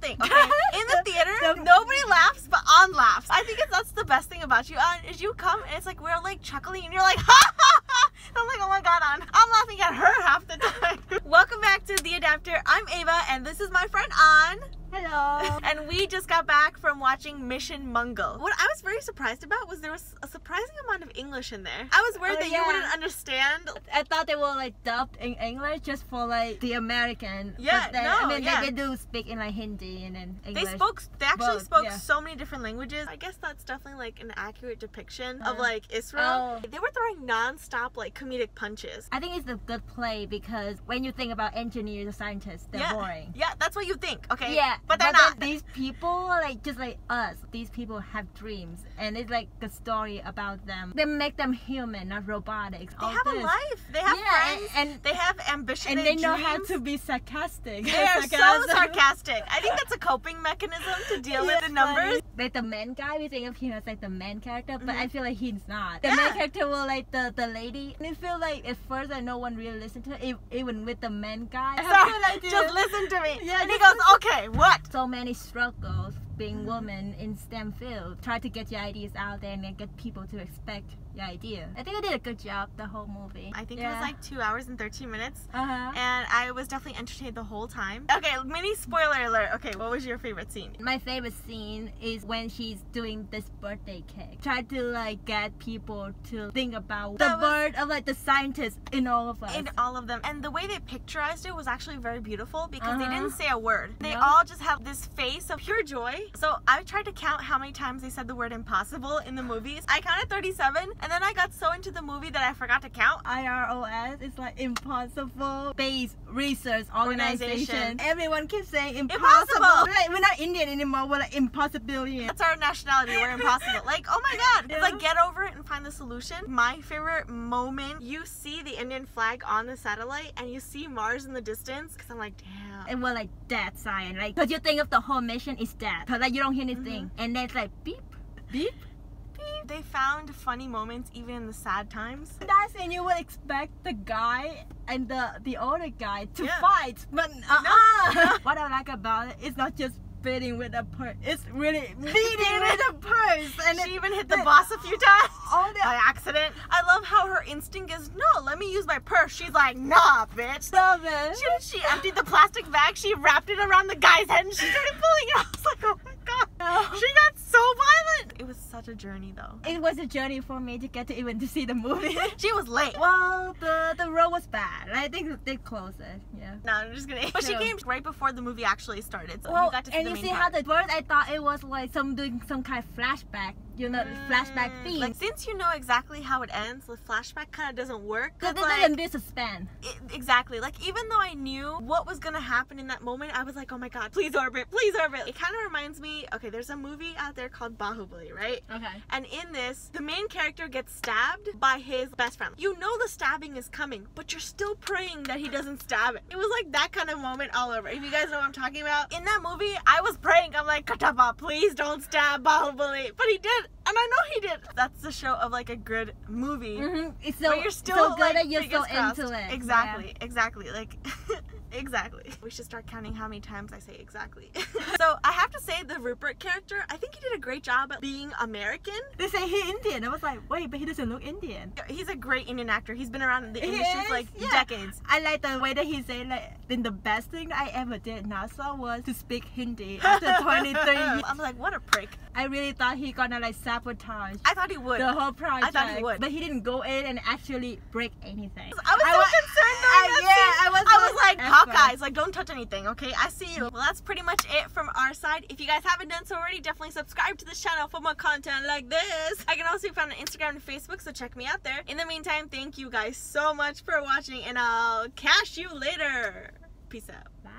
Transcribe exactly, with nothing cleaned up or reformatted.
thing. Okay, in the theater, nobody laughs, but On laughs. I think it's, that's the best thing about you, On, is you come and it's like we're like chuckling and you're like ha ha ha. And I'm like, oh my god, On, I'm laughing at her half the time. Welcome back to The Adapter. I'm Ava and this is my friend On. Hello. And we just got back from watching Mission Mangal. What I was very surprised about was there was a surprising amount of English in there. I was worried oh, that yeah. you wouldn't understand. I thought they were like dubbed in English just for like the American. Yeah, but then, no, I mean yeah. they, they do speak in like Hindi and then English. They spoke, they actually Both, spoke yeah. so many different languages. I guess that's definitely like an accurate depiction uh, of like Israel. Oh. They were throwing non-stop like comedic punches. I think it's a good play because when you think about engineers or scientists, they're yeah. boring. Yeah, that's what you think, okay? Yeah. But they're but not. These people, like just like us, these people have dreams, and it's like the story about them. They make them human, not robotics. They all have this. a life. They have yeah, friends, and, and they have ambition. And, and they dreams. know how to be sarcastic. They are sarcasm. so sarcastic. I think that's a coping mechanism to deal yeah, with the numbers. Like the main guy, we think of him as like the main character, but mm-hmm. I feel like he's not. The yeah. main character was like the the lady. And I feel like at first, I no one really listened to it, even with the main guy. I Sorry, feel like just listen to me. Yeah, and he goes, okay. What? So many struggles being women in STEM field. Try to get your ideas out there and get people to expect your idea. I think I did a good job the whole movie. I think yeah. it was like two hours and thirteen minutes. Uh-huh. And I was definitely entertained the whole time. Okay, mini spoiler alert. Okay, what was your favorite scene? My favorite scene is when she's doing this birthday cake. Try to like get people to think about that the birth of like the scientists in all of us. In all of them. And the way they picturized it was actually very beautiful because uh-huh. they didn't say a word. They no. all just have this face of pure joy. So I tried to count how many times they said the word impossible in the movies. I counted thirty-seven, and then I got so into the movie that I forgot to count. I R O S is like impossible base research organization. organization. Everyone keeps saying impossible. impossible. Like, we're not Indian anymore, we're like impossibilian. That's our nationality, we're impossible. Like, oh my god, yeah. it's like get over it and find the solution. My favorite moment, you see the Indian flag on the satellite and you see Mars in the distance, because I'm like, damn. And we're like, that's science, like, because you think of the whole mission is that. Like you don't hear anything mm-hmm. and then it's like beep beep beep. They found funny moments even in the sad times. That's when you would expect the guy and the the older guy to yeah. fight, but uh-uh. no. What I like about it is not just beating with a purse, it's really beating with a purse. And she it, even hit the it, boss a few times all the, by accident. I love how her instinct is, no, let me use my purse. She's like, nah, bitch. Stop it. She, she emptied the plastic bag, she wrapped it around the guy's head and she started pulling it. I was like, oh my god. No. She got so violent. It was such a journey though. It was a journey for me to get to even to see the movie. She was late. Well, the, the road was bad. I think they closed it, yeah. No, I'm just kidding. But she came right before the movie actually started, so well, we got to see the You see part. how the bird, I thought it was like some doing some kind of flashback, you know, mm, flashback thing. Like, since you know exactly how it ends, the flashback kind of doesn't work. Because it doesn't be suspense. Exactly. Like, even though I knew what was going to happen in that moment, I was like, oh my god, please orbit, please orbit. It kind of reminds me, okay, there's a movie out there called Bahubali, right? Okay. And in this, the main character gets stabbed by his best friend. You know the stabbing is coming, but you're still praying that he doesn't stab it. It was like that kind of moment all over. If you guys know what I'm talking about, in that movie, I I was praying, I'm like, Kattappa, please don't stab Bahubali. But he did, and I know he did. That's the show of like a good movie. Mm-hmm. It's so, where you're still so good like, and you're so into it. Exactly, yeah. exactly. Like, exactly. We should start counting how many times I say exactly. So I have to say the Rupert character, I think he did a great job at being American. They say he's Indian. I was like, wait, but he doesn't look Indian. He's a great Indian actor. He's been around in the industry for like yeah. decades. I like the way that he said, like, then the best thing I ever did NASA was to speak Hindi after twenty-three years. I'm like, what a prick. I really thought he gonna like sabotage. I thought he would. The whole project. I thought he would. But he didn't go in and actually break anything. I was I so was, concerned though. I, yeah, I was, I was like, like Hawkeyes, like don't touch anything, okay? I see you. Well, that's pretty much it from our side. If you guys haven't done so already, definitely subscribe to this channel for more content like this. I can also be found on Instagram and Facebook, so check me out there. In the meantime, thank you guys so much for watching, and I'll catch you later. Peace out. Bye.